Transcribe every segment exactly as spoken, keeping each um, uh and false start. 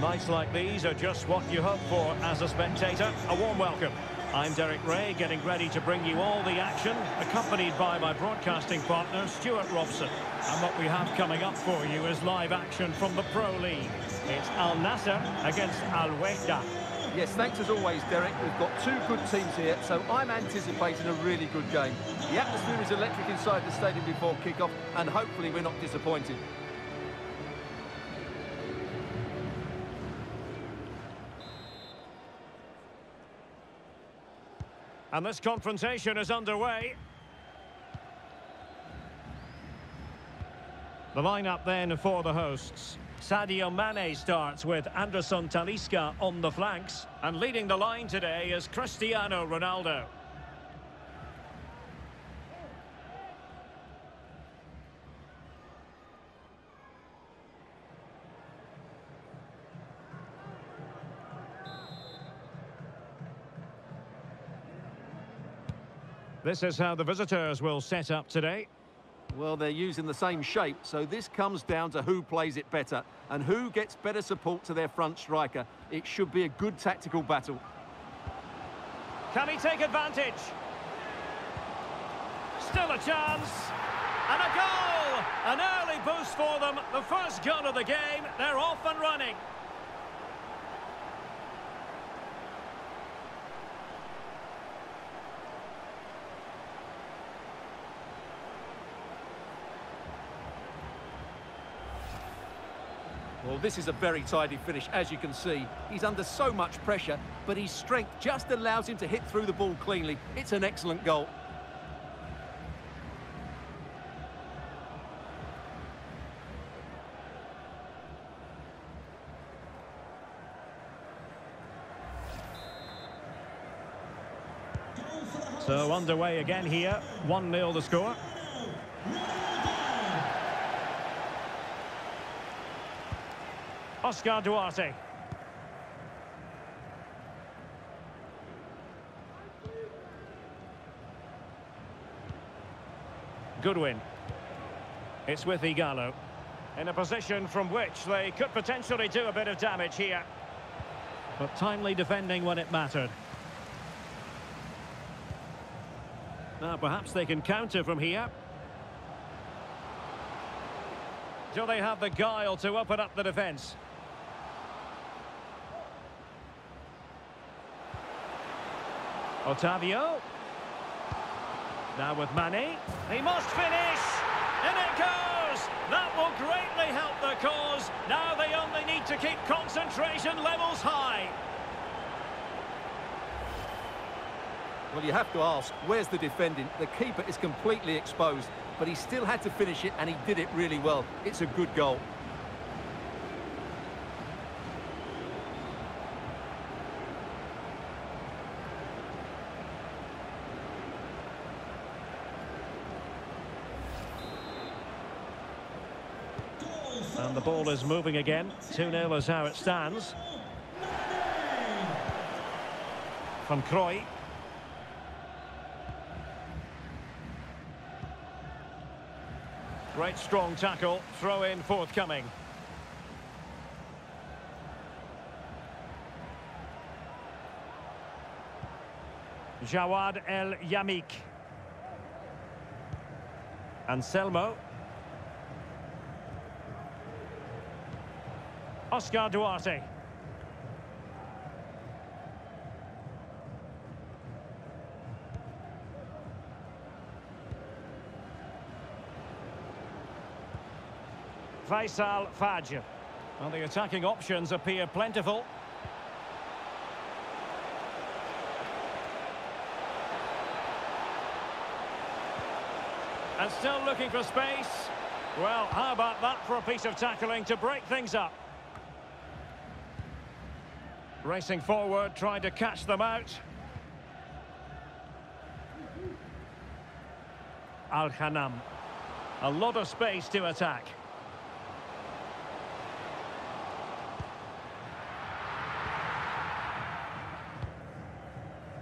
Well, nights like these are just what you hope for as a spectator. A warm welcome. I'm Derek Ray, getting ready to bring you all the action, accompanied by my broadcasting partner, Stuart Robson. And what we have coming up for you is live action from the Pro League. It's Al Nasser against Al Huerta. Yes, thanks as always, Derek. We've got two good teams here, so I'm anticipating a really good game. The atmosphere is electric inside the stadium before kickoff, and hopefully we're not disappointed. And this confrontation is underway. The lineup then for the hosts. Sadio Mane starts with Anderson Talisca on the flanks. And leading the line today is Cristiano Ronaldo. This is how the visitors will set up today. Well, they're using the same shape, so this comes down to who plays it better and who gets better support to their front striker. It should be a good tactical battle. Can he take advantage? Still a chance. And a goal! An early boost for them. The first goal of the game. They're off and running. Well, this is a very tidy finish, as you can see. He's under so much pressure, but his strength just allows him to hit through the ball cleanly. It's an excellent goal. So underway again here, one nil the score. Oscar Duarte. Goodwin. It's with Ighalo. In a position from which they could potentially do a bit of damage here. But timely defending when it mattered. Now perhaps they can counter from here. Do they have the guile to open up the defence? Otavio. Now with Mane. He must finish. And it goes. That will greatly help the cause. Now they only need to keep concentration levels high. Well, you have to ask, where's the defending? The keeper is completely exposed, but he still had to finish it, and he did it really well. It's a good goal. And the ball is moving again. two nil is how it stands. Van Croy. Great strong tackle. Throw in forthcoming. Jawad El Yamik. Anselmo. Oscar Duarte. Faisal Fajr. Well, the attacking options appear plentiful. And still looking for space. Well, how about that for a piece of tackling to break things up? Racing forward, trying to catch them out. Al Khanam. A lot of space to attack.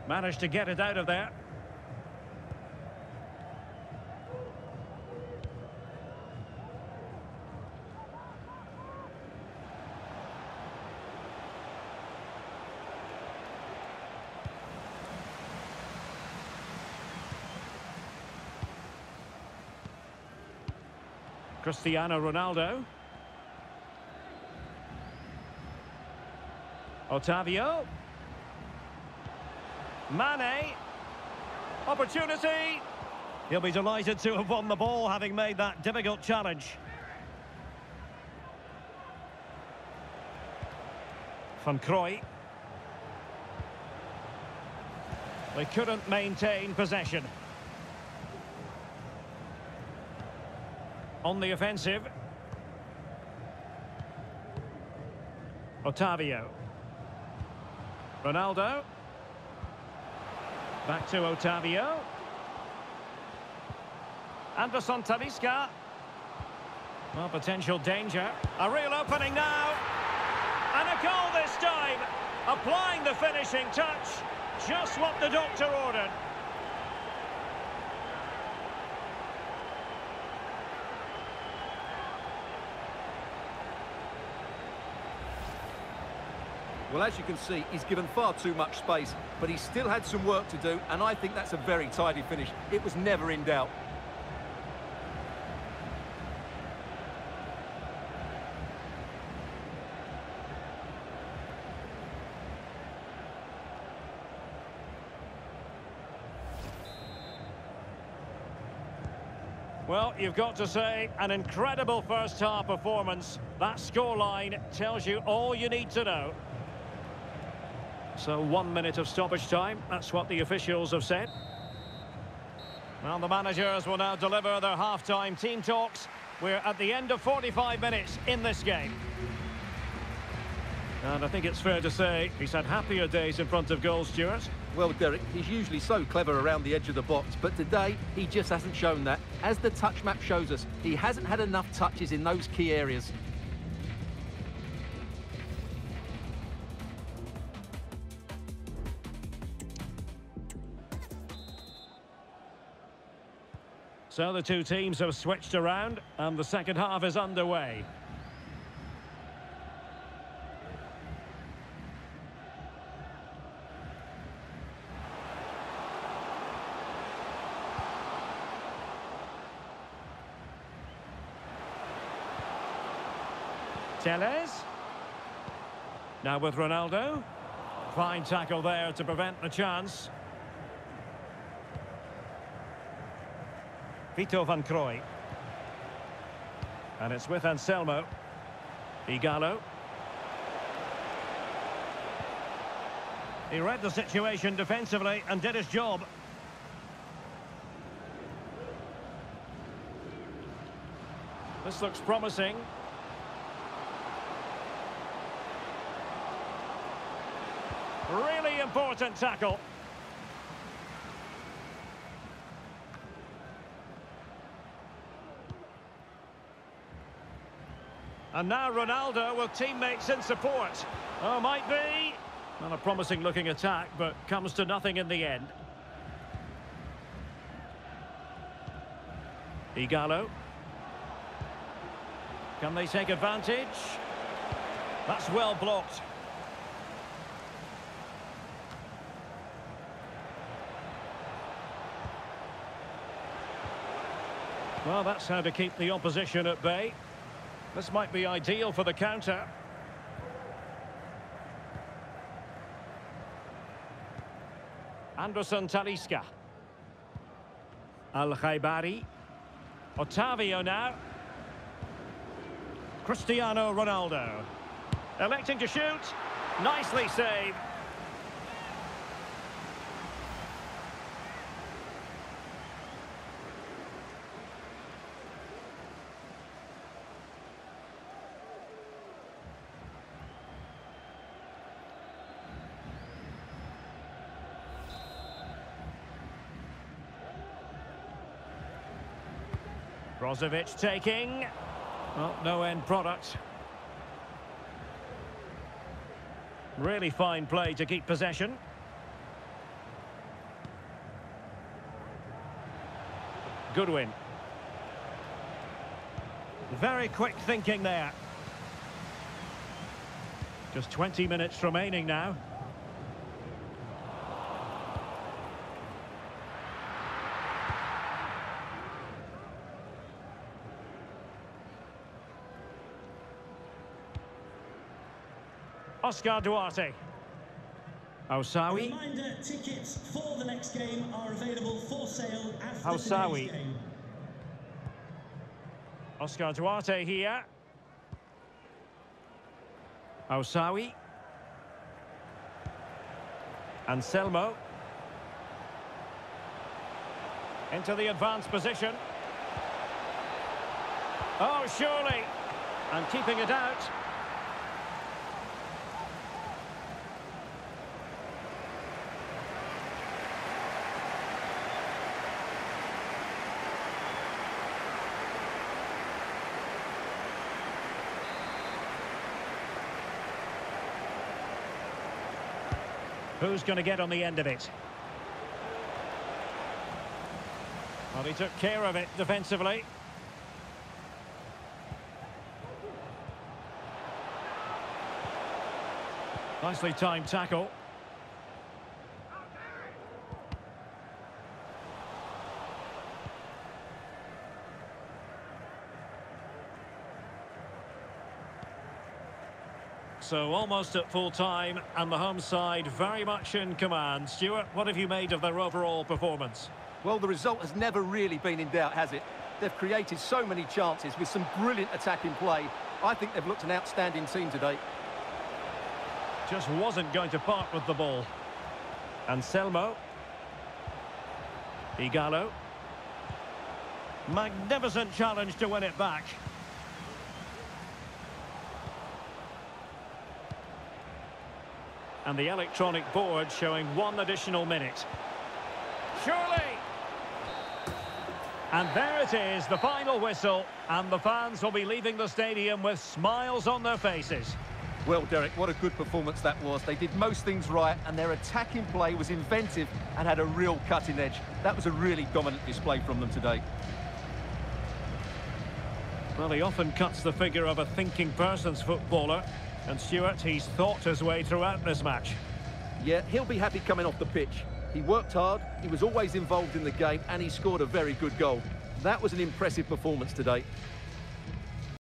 Managed to get it out of there. Cristiano Ronaldo. Otavio. Mane. Opportunity. He'll be delighted to have won the ball, having made that difficult challenge. Van Croy. They couldn't maintain possession. On the offensive. Otavio. Ronaldo. Back to Otavio. Anderson Talisca. Well, potential danger. A real opening now. And a goal this time. Applying the finishing touch. Just what the doctor ordered. Well, as you can see, he's given far too much space, but he still had some work to do, and I think that's a very tidy finish. It was never in doubt. Well, you've got to say, an incredible first-half performance. That scoreline tells you all you need to know. So, one minute of stoppage time. That's what the officials have said. Well, the managers will now deliver their half-time team talks. We're at the end of forty-five minutes in this game. And I think it's fair to say he's had happier days in front of goal, Stuart. Well, Derek, he's usually so clever around the edge of the box, but today he just hasn't shown that. As the touch map shows us, he hasn't had enough touches in those key areas. So the two teams have switched around, and the second half is underway. Teles. Now with Ronaldo. Fine tackle there to prevent the chance. Vito van Croy. And it's with Anselmo. Ighalo. He read the situation defensively and did his job. This looks promising. Really important tackle. And now Ronaldo with teammates in support. Oh, might be. Not a promising looking attack, but comes to nothing in the end. Ighalo. Can they take advantage? That's well blocked. Well, that's how to keep the opposition at bay. This might be ideal for the counter. Anderson Talisca. Al Khaibari. Otavio now. Cristiano Ronaldo. Electing to shoot. Nicely saved. Rozovic taking. Well, no end product. Really fine play to keep possession. Goodwin. Very quick thinking there. Just twenty minutes remaining now. Oscar Duarte. Osawi. Reminder, tickets for the next game are available for sale after Osawi. Game. Oscar Duarte here. Osawi. Anselmo. Into the advanced position. Oh, surely. And keeping it out. Who's going to get on the end of it? Well, he took care of it defensively. Nicely timed tackle. So almost at full time, and the home side very much in command. Stuart, what have you made of their overall performance? Well, the result has never really been in doubt, has it? They've created so many chances with some brilliant attacking play. I think they've looked an outstanding team today. Just wasn't going to part with the ball. Anselmo. Ighalo. Magnificent challenge to win it back. And the electronic board showing one additional minute. Surely! And there it is, the final whistle, and the fans will be leaving the stadium with smiles on their faces. Well, Derek, what a good performance that was. They did most things right, and their attacking play was inventive and had a real cutting edge. That was a really dominant display from them today. Well, he often cuts the figure of a thinking person's footballer. And Stuart, he's thought his way throughout this match. Yeah, he'll be happy coming off the pitch. He worked hard, he was always involved in the game, and he scored a very good goal. That was an impressive performance today.